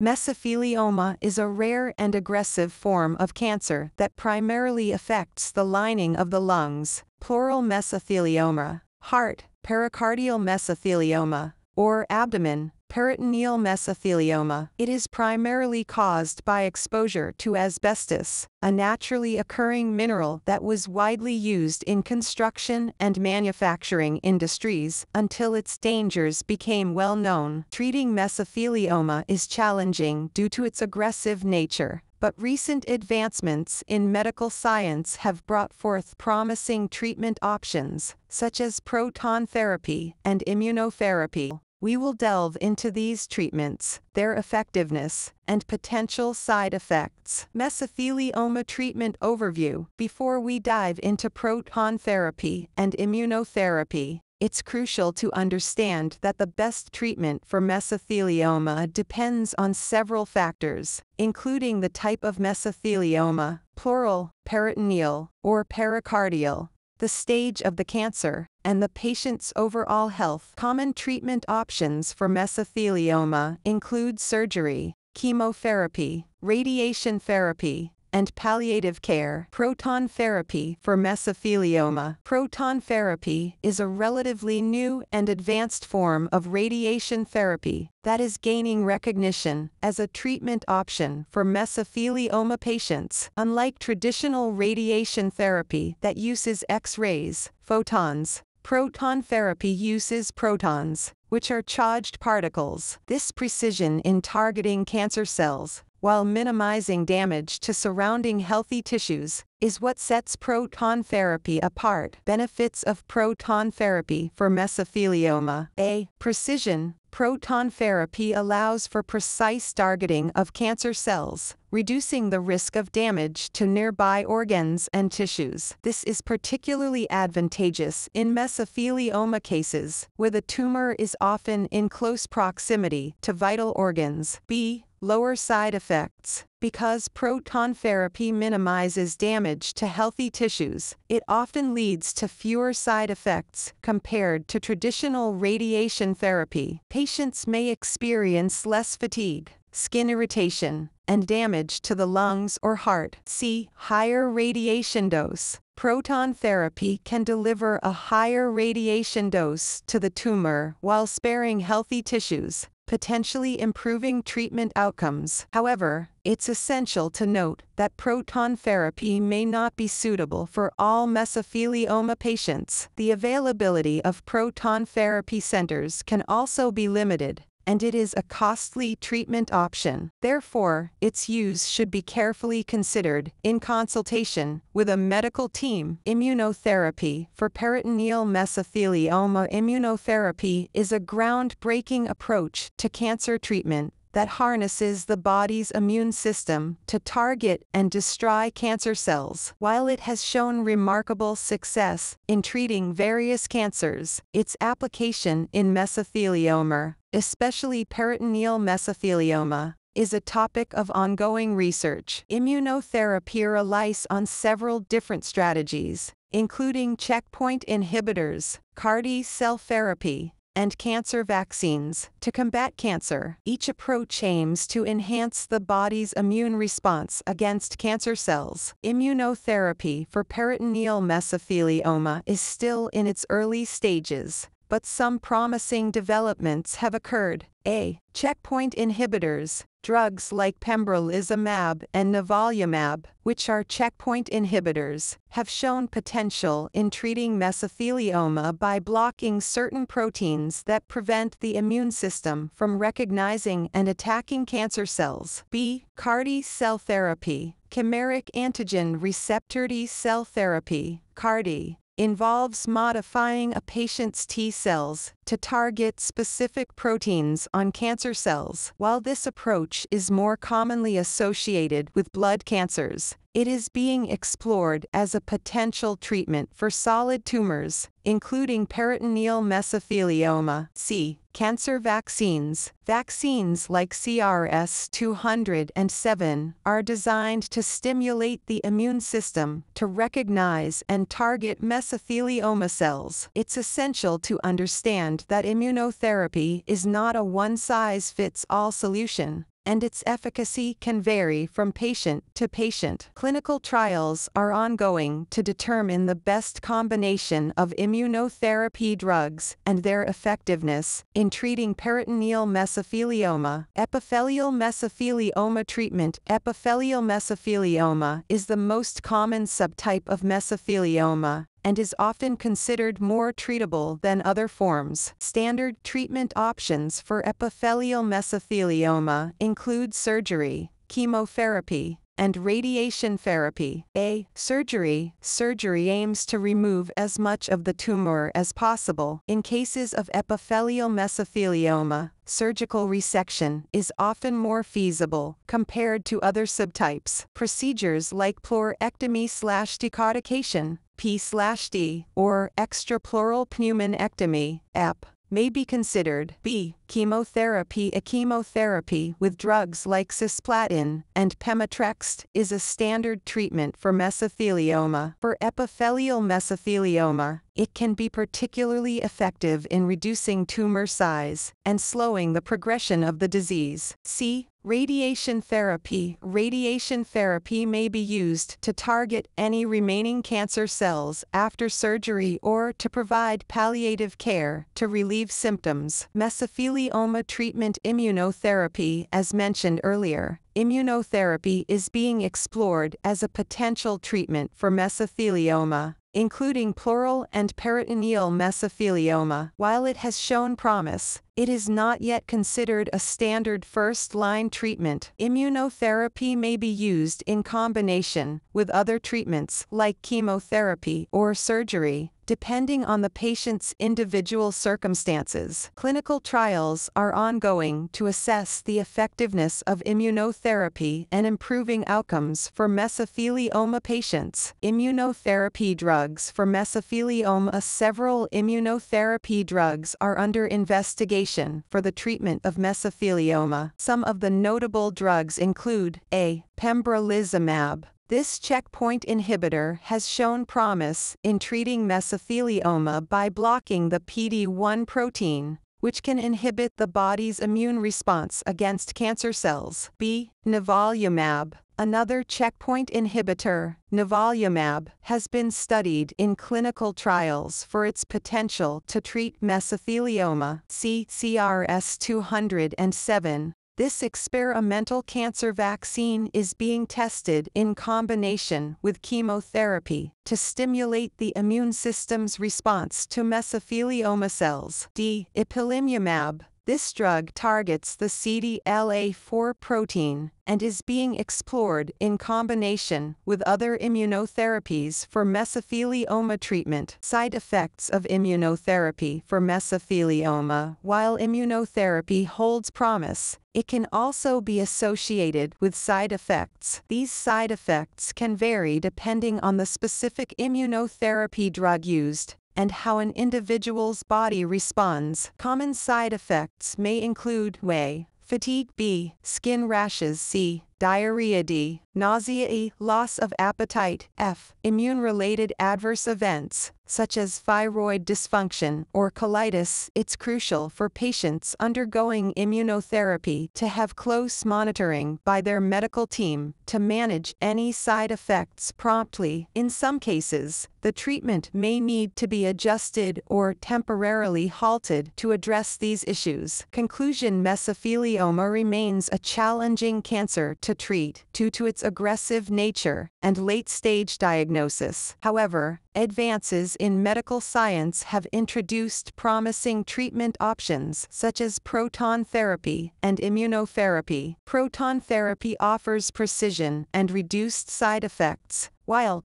Mesothelioma is a rare and aggressive form of cancer that primarily affects the lining of the lungs, pleural mesothelioma, heart, pericardial mesothelioma, or abdomen, peritoneal mesothelioma. It is primarily caused by exposure to asbestos, a naturally occurring mineral that was widely used in construction and manufacturing industries until its dangers became well known. Treating mesothelioma is challenging due to its aggressive nature, but recent advancements in medical science have brought forth promising treatment options, such as proton therapy and immunotherapy. We will delve into these treatments, their effectiveness, and potential side effects. Mesothelioma treatment overview. Before we dive into proton therapy and immunotherapy, it's crucial to understand that the best treatment for mesothelioma depends on several factors, including the type of mesothelioma, pleural, peritoneal, or pericardial, the stage of the cancer, and the patient's overall health. Common treatment options for mesothelioma include surgery, chemotherapy, radiation therapy, and palliative care. Proton therapy for mesothelioma. Proton therapy is a relatively new and advanced form of radiation therapy that is gaining recognition as a treatment option for mesothelioma patients. Unlike traditional radiation therapy that uses X-rays, photons, proton therapy uses protons, which are charged particles. This precision in targeting cancer cells, while minimizing damage to surrounding healthy tissues, is what sets proton therapy apart. Benefits of proton therapy for mesothelioma. A. Precision. Proton therapy allows for precise targeting of cancer cells, reducing the risk of damage to nearby organs and tissues. This is particularly advantageous in mesothelioma cases, where the tumor is often in close proximity to vital organs. B. Lower side effects. Because proton therapy minimizes damage to healthy tissues, it often leads to fewer side effects compared to traditional radiation therapy. Patients may experience less fatigue, skin irritation, and damage to the lungs or heart. C. Higher radiation dose. Proton therapy can deliver a higher radiation dose to the tumor while sparing healthy tissues, potentially improving treatment outcomes. However, it's essential to note that proton therapy may not be suitable for all mesothelioma patients. The availability of proton therapy centers can also be limited, and it is a costly treatment option. Therefore, its use should be carefully considered in consultation with a medical team. Immunotherapy for peritoneal mesothelioma. Immunotherapy is a groundbreaking approach to cancer treatment that harnesses the body's immune system to target and destroy cancer cells. While it has shown remarkable success in treating various cancers, its application in mesothelioma, especially peritoneal mesothelioma, is a topic of ongoing research. Immunotherapy relies on several different strategies, including checkpoint inhibitors, CAR T-cell therapy, and cancer vaccines to combat cancer. Each approach aims to enhance the body's immune response against cancer cells. Immunotherapy for peritoneal mesothelioma is still in its early stages, but some promising developments have occurred. A. Checkpoint inhibitors. Drugs like pembrolizumab and nivolumab, which are checkpoint inhibitors, have shown potential in treating mesothelioma by blocking certain proteins that prevent the immune system from recognizing and attacking cancer cells. B. CAR T-cell therapy. Chimeric antigen receptor T-cell therapy, CAR T, involves modifying a patient's T cells to target specific proteins on cancer cells. While this approach is more commonly associated with blood cancers, it is being explored as a potential treatment for solid tumors, including peritoneal mesothelioma. C. Cancer vaccines. Vaccines like CRS-207 are designed to stimulate the immune system to recognize and target mesothelioma cells. It's essential to understand that immunotherapy is not a one-size-fits-all solution, and its efficacy can vary from patient to patient. Clinical trials are ongoing to determine the best combination of immunotherapy drugs and their effectiveness in treating peritoneal mesothelioma. Epithelial mesothelioma treatment. Epithelial mesothelioma is the most common subtype of mesothelioma and is often considered more treatable than other forms. Standard treatment options for epithelial mesothelioma include surgery, chemotherapy, and radiation therapy. A. Surgery. Surgery aims to remove as much of the tumor as possible. In cases of epithelial mesothelioma, surgical resection is often more feasible compared to other subtypes. Procedures like pleurectomy/decortication, P/D, or extrapleural pneumonectomy, EP, may be considered. B. Chemotherapy. A chemotherapy with drugs like cisplatin and pemetrexed is a standard treatment for mesothelioma. For epithelial mesothelioma, it can be particularly effective in reducing tumor size and slowing the progression of the disease. C. Radiation therapy. Radiation therapy may be used to target any remaining cancer cells after surgery or to provide palliative care to relieve symptoms. Mesothelioma treatment. Immunotherapy. As mentioned earlier, immunotherapy is being explored as a potential treatment for mesothelioma, including pleural and peritoneal mesothelioma. While it has shown promise, it is not yet considered a standard first-line treatment. Immunotherapy may be used in combination with other treatments like chemotherapy or surgery, depending on the patient's individual circumstances. Clinical trials are ongoing to assess the effectiveness of immunotherapy and improving outcomes for mesothelioma patients. Immunotherapy drugs for mesothelioma. Several immunotherapy drugs are under investigation for the treatment of mesothelioma. Some of the notable drugs include A. Pembrolizumab. This checkpoint inhibitor has shown promise in treating mesothelioma by blocking the PD-1 protein, which can inhibit the body's immune response against cancer cells. B. Nivolumab. Another checkpoint inhibitor, nivolumab, has been studied in clinical trials for its potential to treat mesothelioma. C. CRS-207. This experimental cancer vaccine is being tested in combination with chemotherapy to stimulate the immune system's response to mesothelioma cells. D. Ipilimumab. This drug targets the CTLA-4 protein and is being explored in combination with other immunotherapies for mesothelioma treatment. Side effects of immunotherapy for mesothelioma. While immunotherapy holds promise, it can also be associated with side effects. These side effects can vary depending on the specific immunotherapy drug used and how an individual's body responds. Common side effects may include A. Fatigue. B. Skin rashes. C. Diarrhea. D. Nausea. E. Loss of appetite. F. Immune-related adverse events, such as thyroid dysfunction or colitis. It's crucial for patients undergoing immunotherapy to have close monitoring by their medical team to manage any side effects promptly. In some cases, the treatment may need to be adjusted or temporarily halted to address these issues. Conclusion. Mesothelioma remains a challenging cancer to treat due to its aggressive nature and late-stage diagnosis. However, advances in medical science have introduced promising treatment options such as proton therapy and immunotherapy. Proton therapy offers precision and reduced side effects, while